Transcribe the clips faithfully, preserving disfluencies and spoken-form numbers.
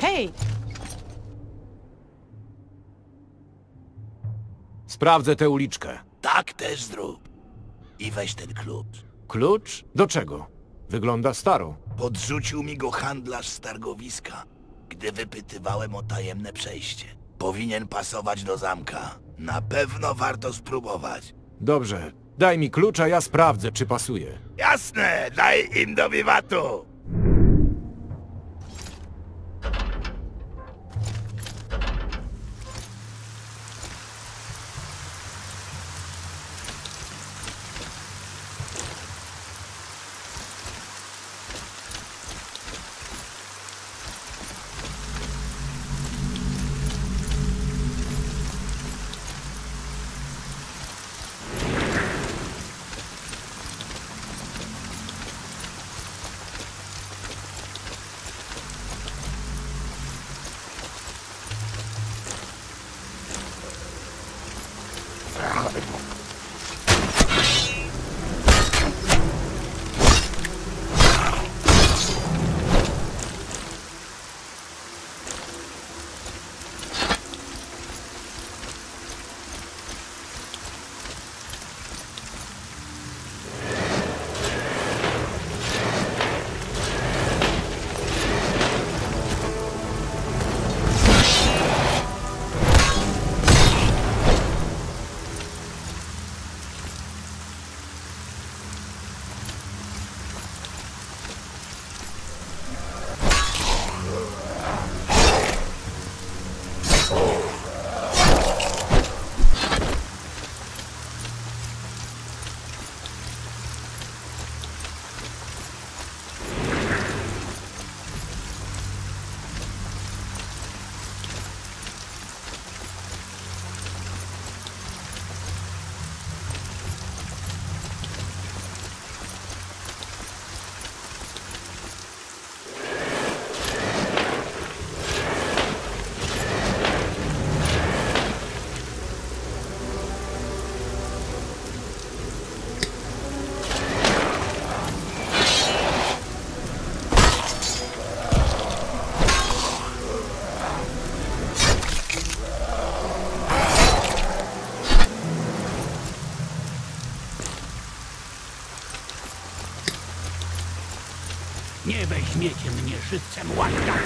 Hej! Sprawdzę tę uliczkę. Tak też zrób. I weź ten klucz. Klucz? Do czego? Wygląda staro. Podrzucił mi go handlarz z targowiska, gdy wypytywałem o tajemne przejście. Powinien pasować do zamka. Na pewno warto spróbować. Dobrze. Daj mi klucz, a ja sprawdzę, czy pasuje. Jasne! Daj im do wiwatu! Nie weźmiecie mnie żywcem, łajdak!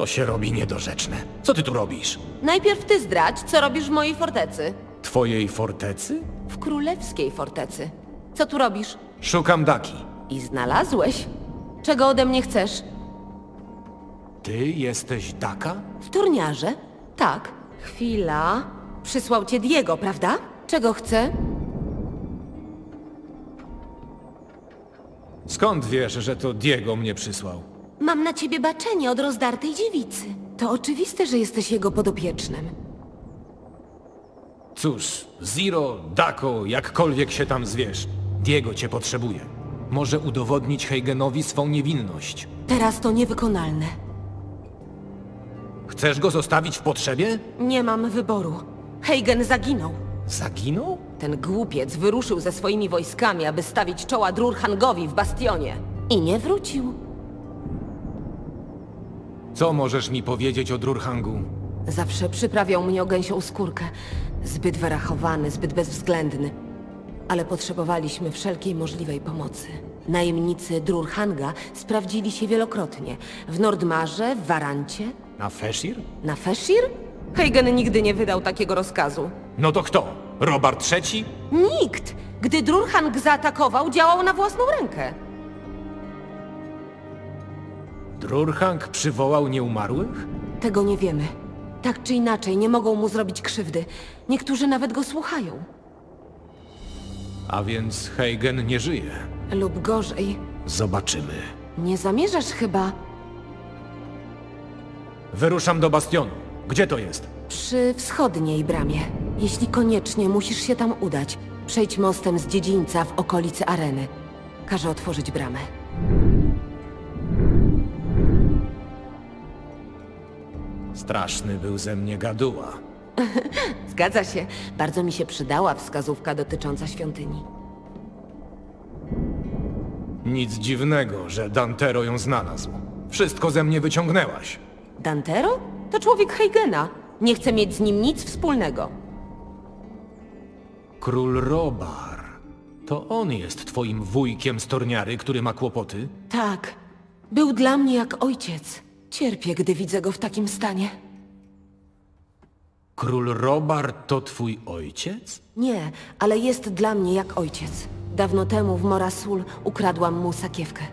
To się robi niedorzeczne. Co ty tu robisz? Najpierw ty zdradź, co robisz w mojej fortecy. Twojej fortecy? W królewskiej fortecy. Co tu robisz? Szukam Dakki. I znalazłeś? Czego ode mnie chcesz? Ty jesteś Dakka? W Thorniarze? Tak. Chwila. Przysłał cię Diego, prawda? Czego chce? Skąd wiesz, że to Diego mnie przysłał? Mam na ciebie baczenie od rozdartej dziewicy. To oczywiste, że jesteś jego podopiecznym. Cóż, Ziro, Dakko, jakkolwiek się tam zwiesz, Diego cię potrzebuje. Może udowodnić Heygenowi swą niewinność. Teraz to niewykonalne. Chcesz go zostawić w potrzebie? Nie mam wyboru. Heygen zaginął. Zaginął? Ten głupiec wyruszył ze swoimi wojskami, aby stawić czoła Drurhangowi w bastionie. I nie wrócił. Co możesz mi powiedzieć o Drurhangu? Zawsze przyprawiał mnie o gęsią skórkę. Zbyt wyrachowany, zbyt bezwzględny. Ale potrzebowaliśmy wszelkiej możliwej pomocy. Najemnicy Drurhanga sprawdzili się wielokrotnie. W Nordmarze, w Warancie. Na Feshir? Na Feshir? Heygen nigdy nie wydał takiego rozkazu. No to kto? Robert trzeci? Nikt! Gdy Drurhang zaatakował, działał na własną rękę. Drurhang przywołał nieumarłych? Tego nie wiemy. Tak czy inaczej, nie mogą mu zrobić krzywdy. Niektórzy nawet go słuchają. A więc Heygen nie żyje. Lub gorzej. Zobaczymy. Nie zamierzasz chyba... Wyruszam do bastionu. Gdzie to jest? Przy wschodniej bramie. Jeśli koniecznie, musisz się tam udać. Przejdź mostem z dziedzińca w okolicy areny. Każę otworzyć bramę. Straszny był ze mnie gaduła. Zgadza się. Bardzo mi się przydała wskazówka dotycząca świątyni. Nic dziwnego, że Dantero ją znalazł. Wszystko ze mnie wyciągnęłaś. Dantero? To człowiek Heygena. Nie chcę mieć z nim nic wspólnego. Król Rhobar. To on jest twoim wujkiem z Thorniary, który ma kłopoty? Tak. Był dla mnie jak ojciec. Cierpię, gdy widzę go w takim stanie. Król Rhobar to twój ojciec? Nie, ale jest dla mnie jak ojciec. Dawno temu w Morasul ukradłam mu sakiewkę.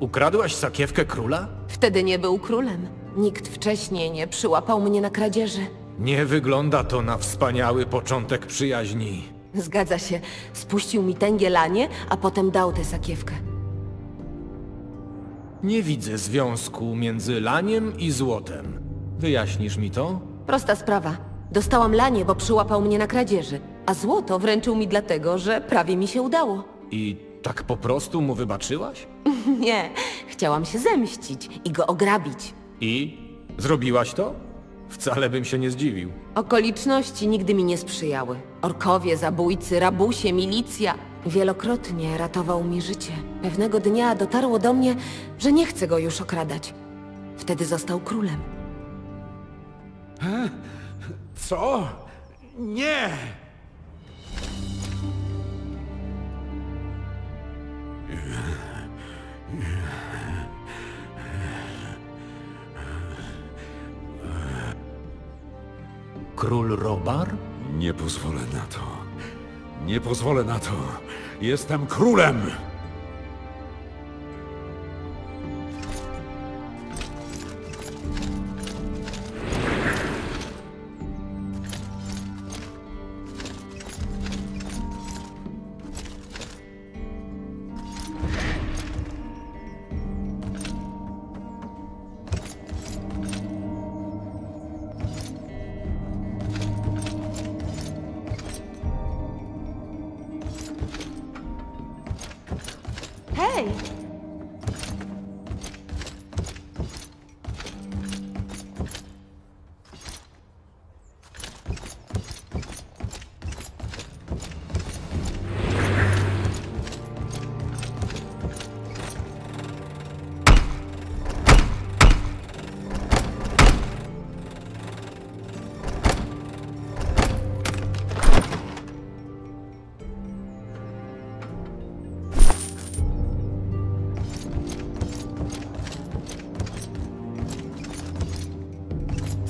Ukradłaś sakiewkę króla? Wtedy nie był królem. Nikt wcześniej nie przyłapał mnie na kradzieży. Nie wygląda to na wspaniały początek przyjaźni. Zgadza się. Spuścił mi tęgielanie, a potem dał tę sakiewkę. Nie widzę związku między laniem i złotem. Wyjaśnisz mi to? Prosta sprawa. Dostałam lanie, bo przyłapał mnie na kradzieży, a złoto wręczył mi dlatego, że prawie mi się udało. I tak po prostu mu wybaczyłaś? Nie. Chciałam się zemścić i go ograbić. I? Zrobiłaś to? Wcale bym się nie zdziwił. Okoliczności nigdy mi nie sprzyjały. Orkowie, zabójcy, rabusie, milicja. Wielokrotnie ratował mi życie. Pewnego dnia dotarło do mnie, że nie chcę go już okradać. Wtedy został królem. Co? Nie! Król Rhobar? Nie pozwolę na to. Nie pozwolę na to. Jestem królem!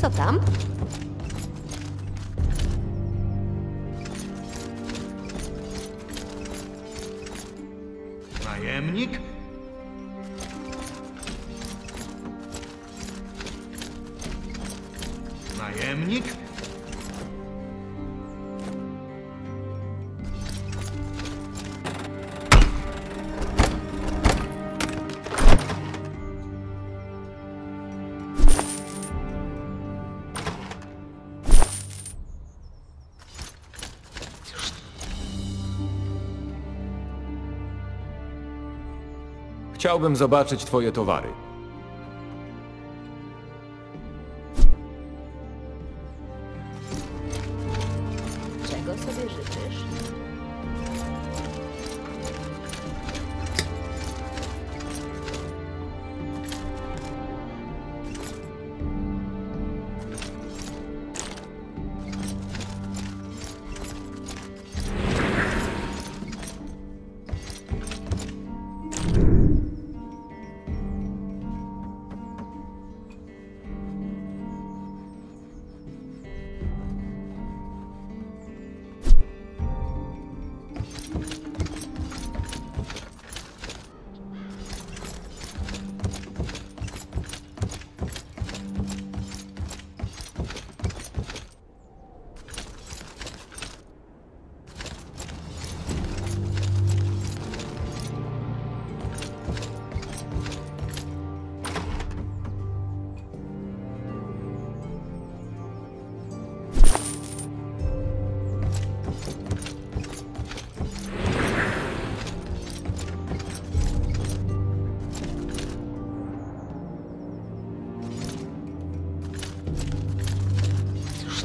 Co tam? Najemnik? Najemnik? Chciałbym zobaczyć twoje towary. Czego sobie życzysz?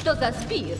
Co za zbir?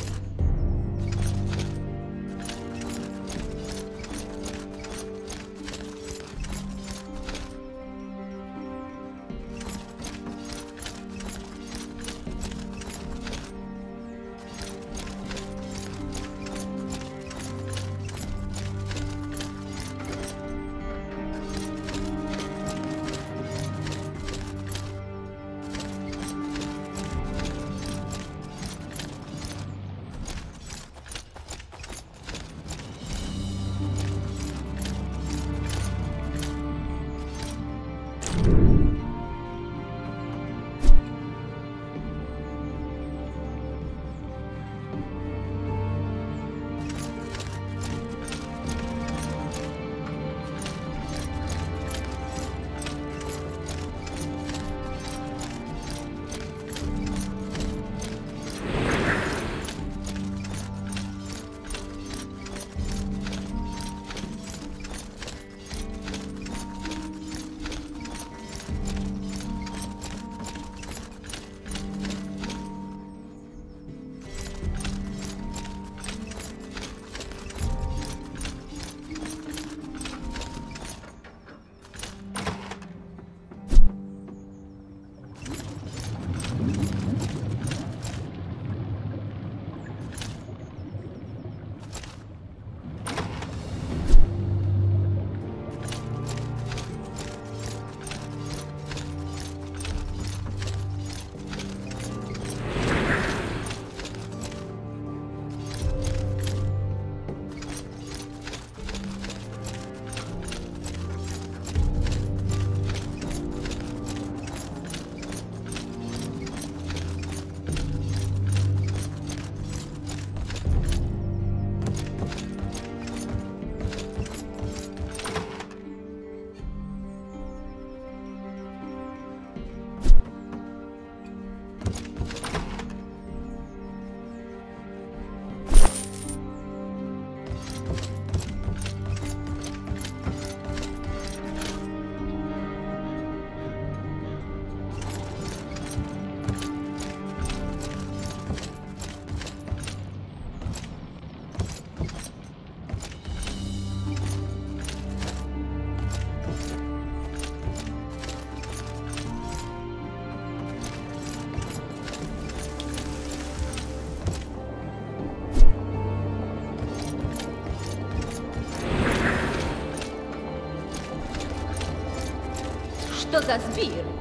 To za zbir.